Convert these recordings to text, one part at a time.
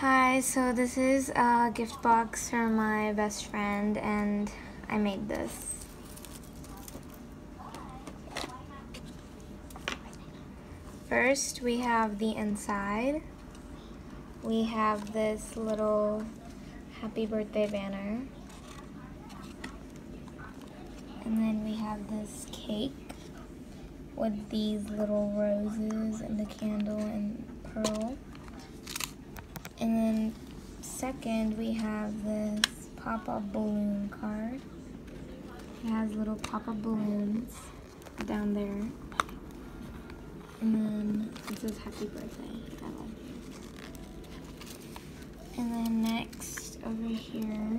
Hi, so this is a gift box for my best friend, and I made this. First, we have the inside. We have this little happy birthday banner. And then we have this cake with these little roses and the candle and pearl. And then second, we have this pop-up balloon card. It has little pop-up balloons down there. And then it says happy birthday, that one. And then next, over here,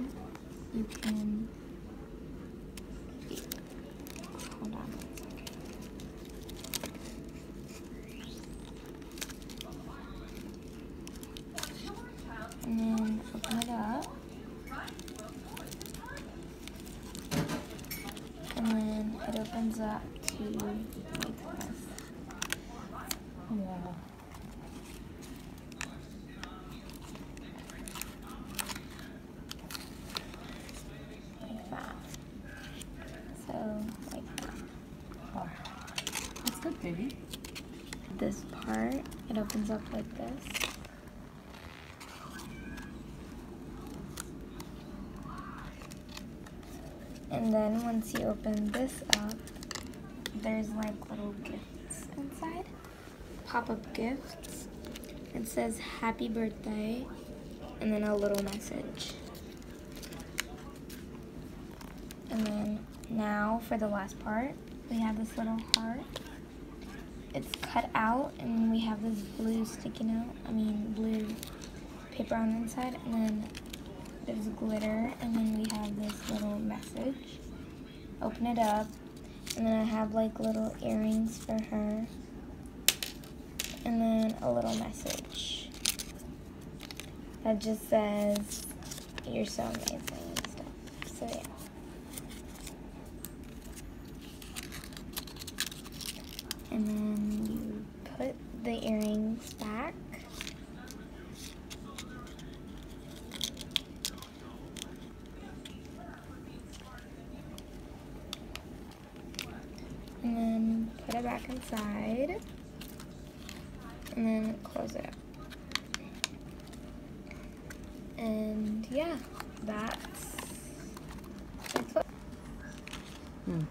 you can, hold on one second. And then open it up, and then it opens up to like this. Yeah. Like that. So like that. Oh. That's good, baby. This part, it opens up like this. And then once you open this up, there's like little gifts inside. Pop-up gifts. It says happy birthday and then a little message. And then now for the last part, we have this little heart. It's cut out and we have this blue sticking out, blue paper on the inside, and then there's glitter, and then we have this little message. Open it up, and then I have like little earrings for her, and then a little message that just says, "You're so amazing," and stuff. So yeah. And then you put the earrings back. And then put it back inside, and then close it up. And yeah, that's it.